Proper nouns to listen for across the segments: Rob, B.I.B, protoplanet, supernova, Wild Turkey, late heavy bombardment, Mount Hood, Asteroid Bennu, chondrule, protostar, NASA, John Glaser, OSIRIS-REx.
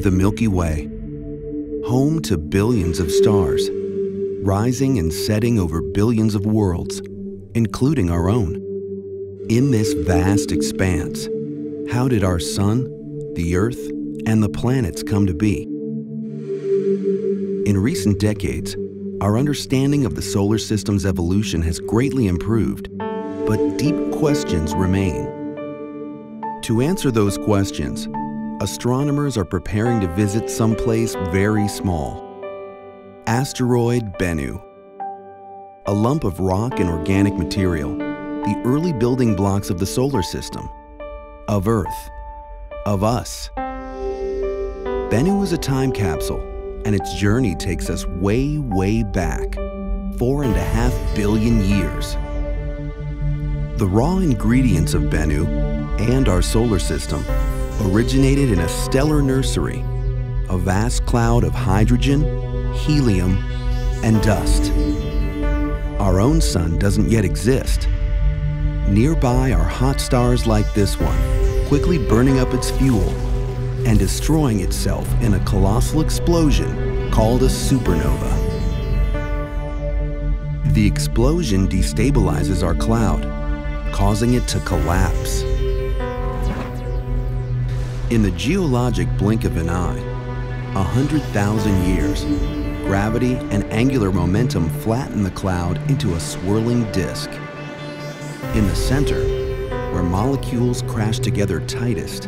The Milky Way, home to billions of stars, rising and setting over billions of worlds, including our own. In this vast expanse, how did our sun, the Earth, and the planets come to be? In recent decades, our understanding of the solar system's evolution has greatly improved, but deep questions remain. To answer those questions, astronomers are preparing to visit someplace very small. Asteroid Bennu. A lump of rock and organic material, the early building blocks of the solar system, of Earth, of us. Bennu is a time capsule, and its journey takes us way, way back, 4.5 billion years. The raw ingredients of Bennu and our solar system originated in a stellar nursery, a vast cloud of hydrogen, helium, and dust. Our own sun doesn't yet exist. Nearby are hot stars like this one, quickly burning up its fuel and destroying itself in a colossal explosion called a supernova. The explosion destabilizes our cloud, causing it to collapse. In the geologic blink of an eye, 100,000 years, gravity and angular momentum flatten the cloud into a swirling disk. In the center, where molecules crash together tightest,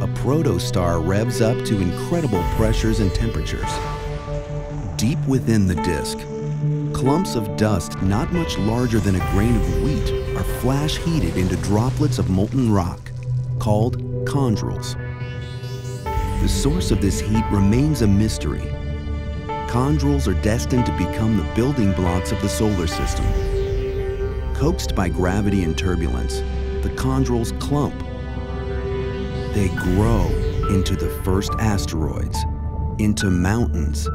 a protostar revs up to incredible pressures and temperatures. Deep within the disk, clumps of dust not much larger than a grain of wheat are flash heated into droplets of molten rock, called chondrules. The source of this heat remains a mystery. Chondrules are destined to become the building blocks of the solar system. Coaxed by gravity and turbulence, the chondrules clump. They grow into the first asteroids, into mountains,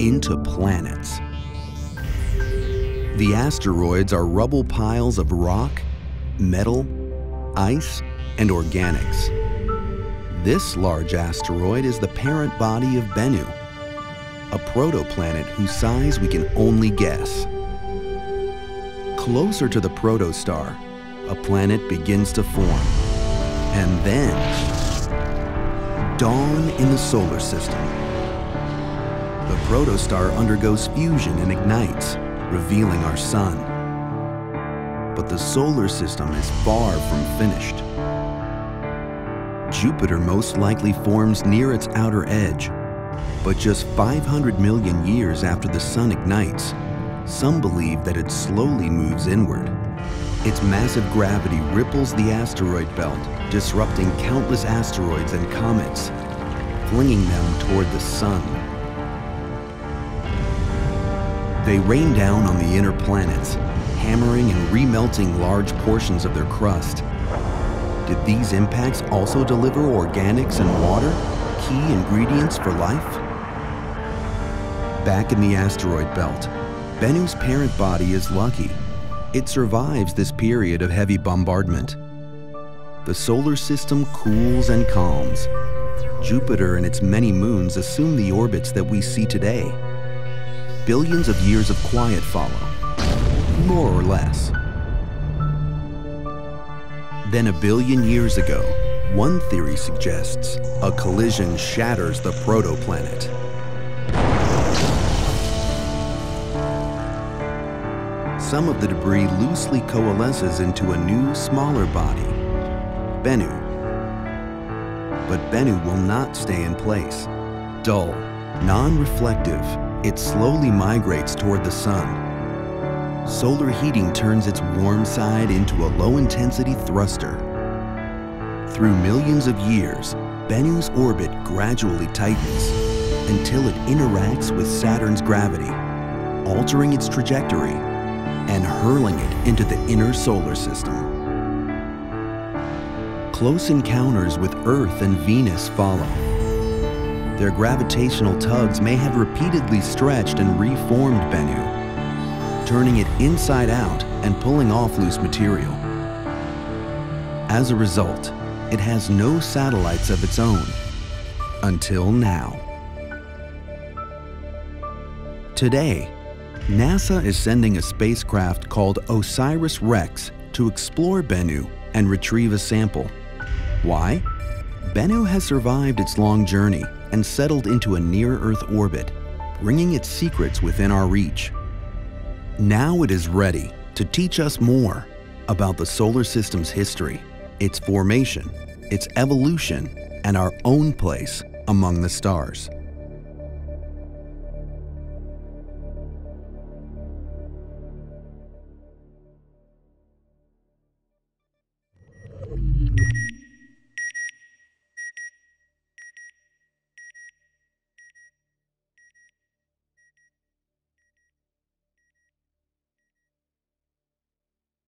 into planets. The asteroids are rubble piles of rock, metal, ice, and organics. This large asteroid is the parent body of Bennu, a protoplanet whose size we can only guess. Closer to the protostar, a planet begins to form. And then, dawn in the solar system. The protostar undergoes fusion and ignites, revealing our sun. But the solar system is far from finished. Jupiter most likely forms near its outer edge, but just 500 million years after the sun ignites, some believe that it slowly moves inward. Its massive gravity ripples the asteroid belt, disrupting countless asteroids and comets, flinging them toward the sun. They rain down on the inner planets, hammering and remelting large portions of their crust. Did these impacts also deliver organics and water, key ingredients for life? Back in the asteroid belt, Bennu's parent body is lucky. It survives this period of heavy bombardment. The solar system cools and calms. Jupiter and its many moons assume the orbits that we see today. Billions of years of quiet follow, more or less. Then a billion years ago, one theory suggests a collision shatters the protoplanet. Some of the debris loosely coalesces into a new, smaller body, Bennu. But Bennu will not stay in place. Dull, non-reflective, it slowly migrates toward the sun. Solar heating turns its warm side into a low-intensity thruster. Through millions of years, Bennu's orbit gradually tightens until it interacts with Saturn's gravity, altering its trajectory and hurling it into the inner solar system. Close encounters with Earth and Venus follow. Their gravitational tugs may have repeatedly stretched and reformed Bennu, turning it inside out and pulling off loose material. As a result, it has no satellites of its own, until now. Today, NASA is sending a spacecraft called OSIRIS-REx to explore Bennu and retrieve a sample. Why? Bennu has survived its long journey and settled into a near-Earth orbit, bringing its secrets within our reach. Now it is ready to teach us more about the solar system's history, its formation, its evolution, and our own place among the stars.